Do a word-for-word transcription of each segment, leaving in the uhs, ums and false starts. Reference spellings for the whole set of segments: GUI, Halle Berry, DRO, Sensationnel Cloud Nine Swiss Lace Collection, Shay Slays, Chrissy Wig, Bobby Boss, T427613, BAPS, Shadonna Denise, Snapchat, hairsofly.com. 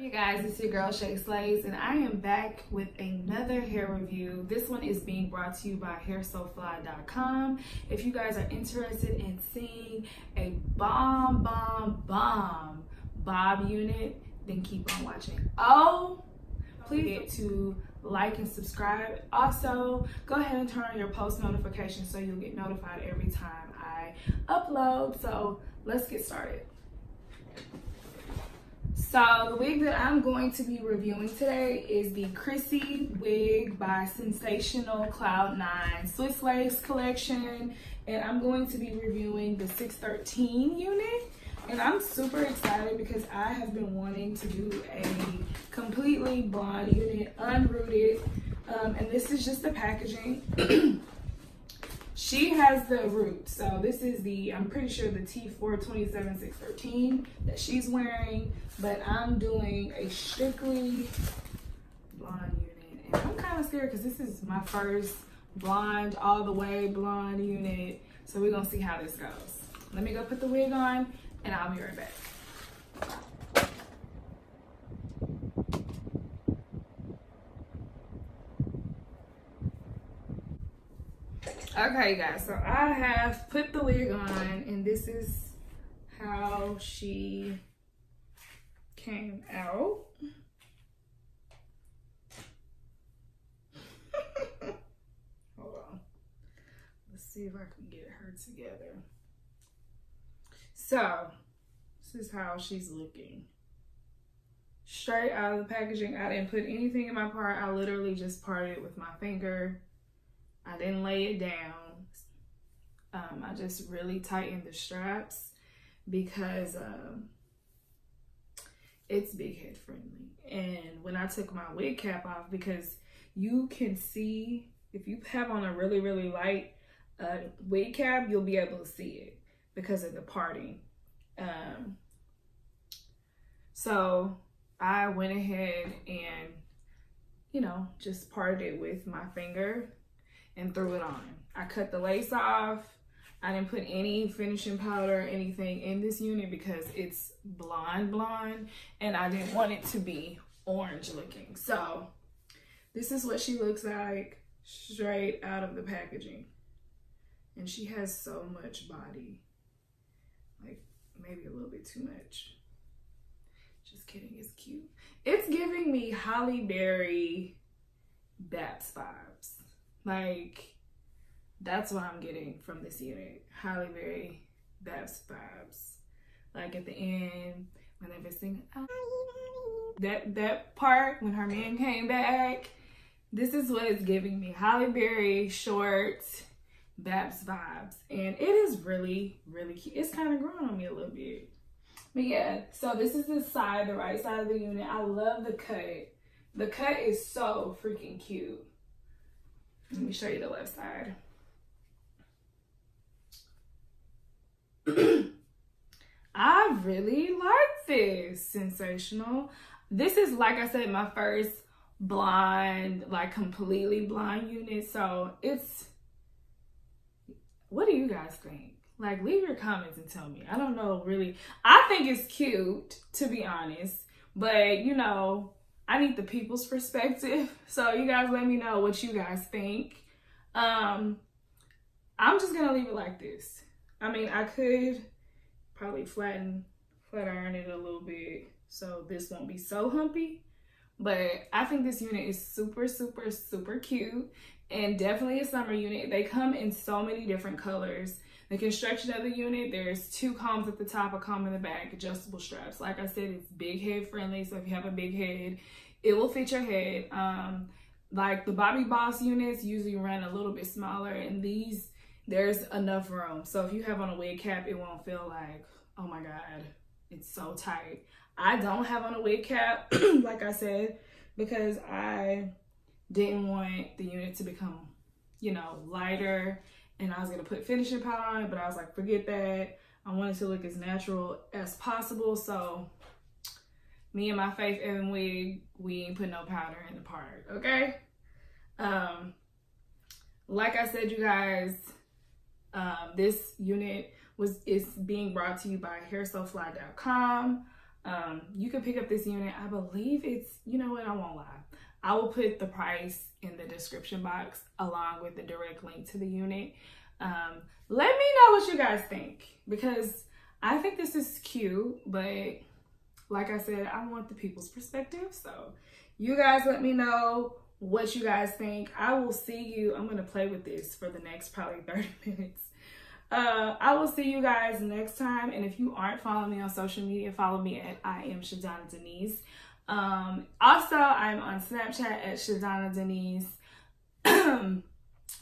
You guys, it's your girl Shay Slays, and I am back with another hair review. This one is being brought to you by hair so fly dot com. If you guys are interested in seeing a bomb, bomb, bomb bob unit, then keep on watching. Oh, please don't forget to like and subscribe. Also, go ahead and turn on your post notifications so you'll get notified every time I upload. So let's get started. So the wig that I'm going to be reviewing today is the Chrissy Wig by Sensationnel Cloud Nine Swiss Lace Collection, and I'm going to be reviewing the six thirteen unit. And I'm super excited because I have been wanting to do a completely blonde unit, unrooted, um, and this is just the packaging. She has the root, so this is the, I'm pretty sure the T four two seven six one three that she's wearing, but I'm doing a strictly blonde unit. And I'm kind of scared because this is my first blonde, all the way blonde unit, so we're gonna see how this goes. Let me go put the wig on and I'll be right back. Okay, guys, so I have put the wig on, and this is how she came out. Hold on. Let's see if I can get her together. So, this is how she's looking. Straight out of the packaging. I didn't put anything in my part. I literally just parted it with my finger. I didn't lay it down. Um, I just really tightened the straps because um, it's big head friendly. And when I took my wig cap off, because you can see, if you have on a really, really light uh, wig cap, you'll be able to see it because of the parting. Um, so I went ahead and, you know, just parted it with my finger and threw it on. I cut the lace off. I didn't put any finishing powder or anything in this unit because it's blonde blonde and I didn't want it to be orange looking. So this is what she looks like straight out of the packaging. And she has so much body, like maybe a little bit too much. Just kidding, it's cute. It's giving me Halle Berry BAPS vibes. Like, that's what I'm getting from this unit. Halle Berry, BAPS vibes. Like at the end, when they were singing, oh, that, that part when her man came back, this is what it's giving me. Halle Berry, short, BAPS vibes. And it is really, really cute. It's kind of growing on me a little bit. But yeah, so this is the side, the right side of the unit. I love the cut. The cut is so freaking cute. Let me show you the left side. I really like this. Sensationnel. This is, like I said, my first blonde, like completely blonde unit. So it's, what do you guys think? Like, leave your comments and tell me. I don't know, really. I think it's cute, to be honest. But, you know, I need the people's perspective. So you guys let me know what you guys think. Um, I'm just gonna leave it like this. I mean, I could probably flatten, flat iron it a little bit so this won't be so humpy. But I think this unit is super, super, super cute and definitely a summer unit. They come in so many different colors. The construction of the unit, there's two combs at the top, a comb in the back, adjustable straps. Like I said, it's big head friendly, so if you have a big head, it will fit your head. Um, like the Bobby Boss units usually run a little bit smaller, and these, there's enough room. So if you have on a wig cap, it won't feel like, oh my God, it's so tight. I don't have on a wig cap, like I said, because I didn't want the unit to become, you know, lighter. And I was gonna put finishing powder on it, but I was like, forget that. I wanted to look as natural as possible. So me and my Faith Evan wig, we ain't put no powder in the part, okay? Um, like I said, you guys, um, this unit was is being brought to you by hair so fly dot com. Um, you can pick up this unit. I believe it's, you know what, I won't lie. I will put the price in the description box along with the direct link to the unit. Um, let me know what you guys think, because I think this is cute, but like I said, I want the people's perspective. So you guys let me know what you guys think. I will see you. I'm going to play with this for the next probably thirty minutes. Uh, I will see you guys next time. And if you aren't following me on social media, follow me at I am Shadonna Denise. Um, also, I'm on Snapchat at Shadonna Denise.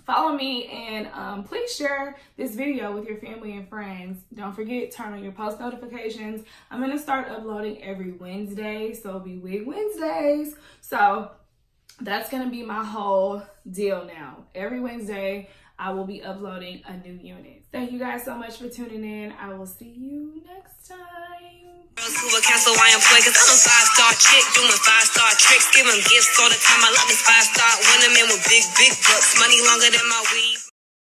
Follow me and um, please share this video with your family and friends. Don't forget, turn on your post notifications. I'm going to start uploading every Wednesday, so it'll be Wig Wednesdays. So that's going to be my whole deal now. Every Wednesday, I will be uploading a new unit. Thank you guys so much for tuning in. I will see you next time. Vancouver Castle, I am play, cause I'm a five-star chick, doing five-star tricks, giving gifts all the time. I love this five-star women with big, big bucks, money longer than my weed.